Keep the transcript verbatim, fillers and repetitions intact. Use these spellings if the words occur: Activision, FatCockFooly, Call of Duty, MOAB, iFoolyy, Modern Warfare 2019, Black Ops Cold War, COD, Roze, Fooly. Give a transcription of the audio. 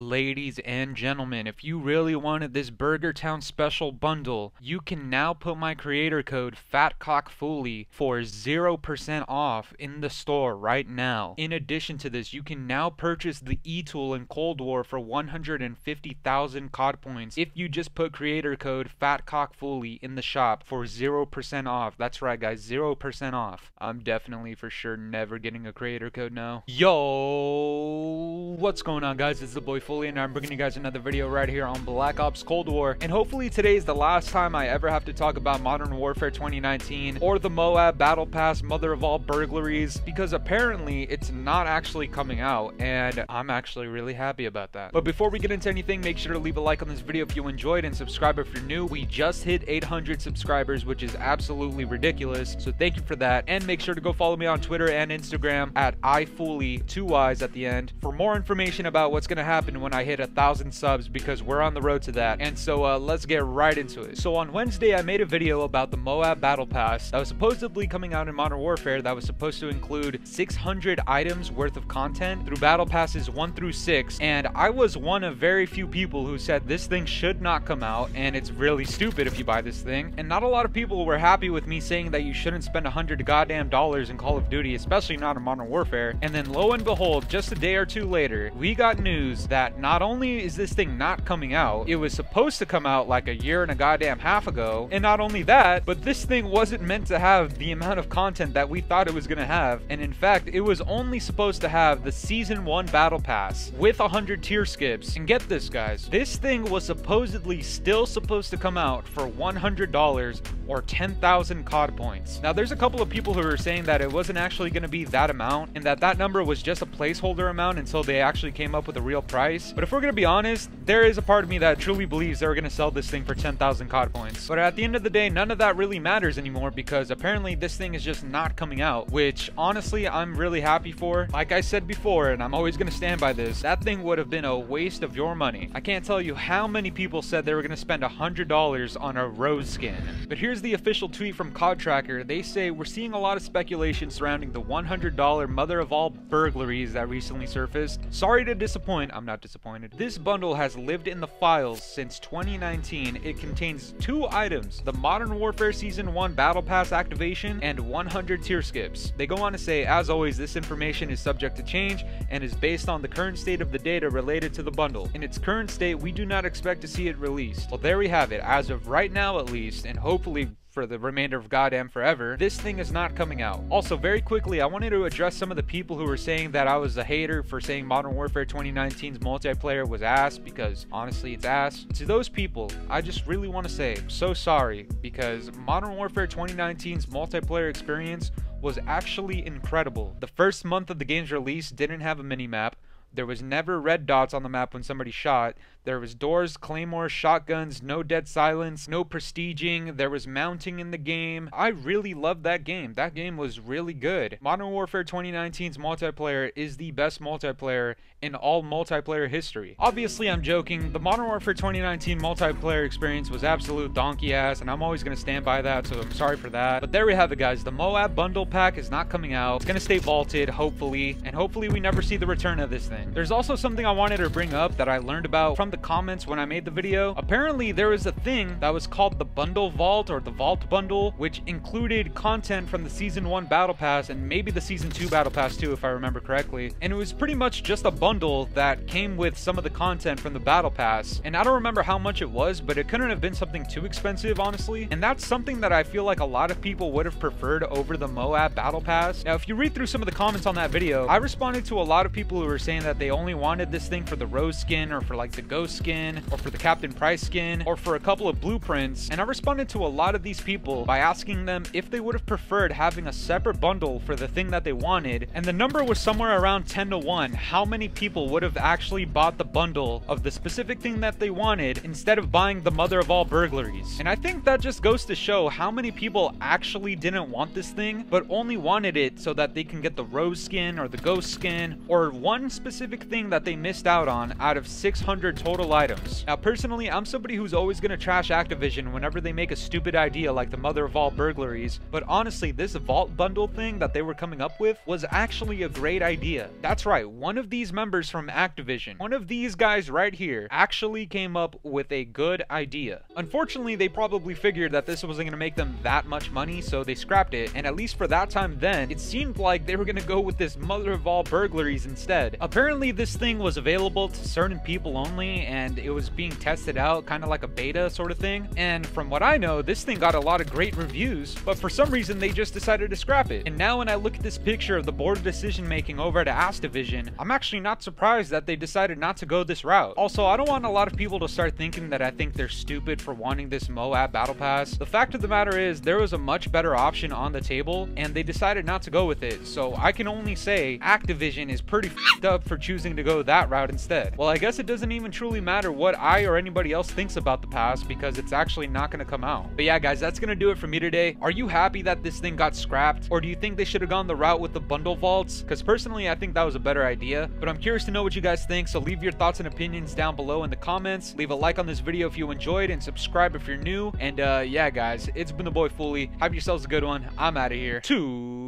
Ladies and gentlemen, if you really wanted this Burger Town special bundle, you can now put my creator code FatCockFooly for zero percent off in the store right now. In addition to this, you can now purchase the e-tool in Cold War for one hundred fifty thousand C O D points if you just put creator code FatCockFooly in the shop for zero percent off. That's right guys, zero percent off. I'm definitely for sure never getting a creator code now. Yo, what's going on guys? It's the boy Fooly and I'm bringing you guys another video right here on Black Ops Cold War, and hopefully today is the last time I ever have to talk about Modern Warfare twenty nineteen or the M O A B Battle Pass mother of all burglaries, because apparently it's not actually coming out and I'm actually really happy about that. But before we get into anything, make sure to leave a like on this video if you enjoyed and subscribe if you're new. We just hit eight hundred subscribers, which is absolutely ridiculous, so thank you for that. And make sure to go follow me on Twitter and Instagram at iFoolyy, two Y's at the end, for more information about what's going to happen when I hit a thousand subs, because we're on the road to that. And so uh, let's get right into it. So on Wednesday I made a video about the M O A B Battle Pass that was supposedly coming out in Modern Warfare that was supposed to include six hundred items worth of content through Battle Passes one through six, and I was one of very few people who said this thing should not come out and it's really stupid if you buy this thing. And not a lot of people were happy with me saying that you shouldn't spend a hundred goddamn dollars in Call of Duty, especially not in Modern Warfare. And then lo and behold, just a day or two later, we got news that That not only is this thing not coming out, it was supposed to come out like a year and a goddamn half ago, and not only that, but this thing wasn't meant to have the amount of content that we thought it was gonna have. And in fact, it was only supposed to have the season one battle pass with one hundred tier skips. And get this guys, this thing was supposedly still supposed to come out for one hundred dollars or ten thousand C O D points. Now there's a couple of people who were saying that it wasn't actually gonna be that amount, and that that number was just a placeholder amount until they actually came up with a real price. But if we're gonna be honest, there is a part of me that truly believes they're gonna sell this thing for ten thousand C O D points. But at the end of the day, none of that really matters anymore, because apparently this thing is just not coming out, which honestly I'm really happy for. Like I said before, and I'm always gonna stand by this, that thing would have been a waste of your money. I can't tell you how many people said they were gonna spend one hundred dollars on a rose skin. But here's the official tweet from C O D Tracker. They say, "We're seeing a lot of speculation surrounding the one hundred dollar mother of all burglaries that recently surfaced. Sorry to disappoint, I'm not disappointed. This bundle has lived in the files since twenty nineteen. It contains two items, the Modern Warfare Season one Battle Pass activation and one hundred tier skips." They go on to say, "As always, this information is subject to change and is based on the current state of the data related to the bundle. In its current state, we do not expect to see it released." Well, there we have it. As of right now, at least, and hopefully for the remainder of goddamn forever, this thing is not coming out. Also, very quickly, I wanted to address some of the people who were saying that I was a hater for saying Modern Warfare twenty nineteen's multiplayer was ass, because honestly it's ass. To those people, I just really want to say I'm so sorry, because Modern Warfare twenty nineteen's multiplayer experience was actually incredible. The first month of the game's release didn't have a minimap. There was never red dots on the map when somebody shot. There was doors, claymores, shotguns, no dead silence, no prestiging. There was mounting in the game. I really loved that game. That game was really good. Modern Warfare twenty nineteen's multiplayer is the best multiplayer in all multiplayer history. Obviously, I'm joking. The Modern Warfare twenty nineteen multiplayer experience was absolute donkey ass, and I'm always gonna stand by that, so I'm sorry for that. But there we have it, guys. The M O A B bundle pack is not coming out. It's gonna stay vaulted, hopefully, and hopefully we never see the return of this thing. There's also something I wanted to bring up that I learned about from the comments when I made the video. Apparently there was a thing that was called the Bundle Vault, or the Vault Bundle, which included content from the Season one Battle Pass and maybe the Season two Battle Pass too, if I remember correctly. And it was pretty much just a bundle that came with some of the content from the Battle Pass. And I don't remember how much it was, but it couldn't have been something too expensive, honestly. And that's something that I feel like a lot of people would have preferred over the M O A B Battle Pass. Now, if you read through some of the comments on that video, I responded to a lot of people who were saying that that they only wanted this thing for the rose skin, or for like the ghost skin, or for the Captain Price skin, or for a couple of blueprints. And I responded to a lot of these people by asking them if they would have preferred having a separate bundle for the thing that they wanted, and the number was somewhere around ten to one how many people would have actually bought the bundle of the specific thing that they wanted instead of buying the mother of all burglaries. And I think that just goes to show how many people actually didn't want this thing, but only wanted it so that they can get the rose skin or the ghost skin or one specific specific thing that they missed out on out of six hundred total items. Now, personally, I'm somebody who's always gonna trash Activision whenever they make a stupid idea like the mother of all burglaries, but honestly, this vault bundle thing that they were coming up with was actually a great idea. That's right, one of these members from Activision, one of these guys right here, actually came up with a good idea. Unfortunately, they probably figured that this wasn't gonna make them that much money, so they scrapped it, and at least for that time then, it seemed like they were gonna go with this mother of all burglaries instead. Apparently, this thing was available to certain people only, and it was being tested out, kind of like a beta sort of thing, and from what I know, this thing got a lot of great reviews, but for some reason, they just decided to scrap it. And now when I look at this picture of the board of decision-making over at Activision, I'm actually not surprised that they decided not to go this route. Also, I don't want a lot of people to start thinking that I think they're stupid for wanting this M O A B battle pass. The fact of the matter is, there was a much better option on the table, and they decided not to go with it, so I can only say Activision is pretty f***ed up for choosing to go that route instead. Well, I guess it doesn't even truly matter what I or anybody else thinks about the pass, because it's actually not going to come out. But yeah, guys, that's going to do it for me today. Are you happy that this thing got scrapped, or do you think they should have gone the route with the bundle vaults? Because personally, I think that was a better idea, but I'm curious to know what you guys think, so leave your thoughts and opinions down below in the comments. Leave a like on this video if you enjoyed, and subscribe if you're new. And uh, yeah, guys, it's been the boy Fooly. Have yourselves a good one. I'm out of here. Too.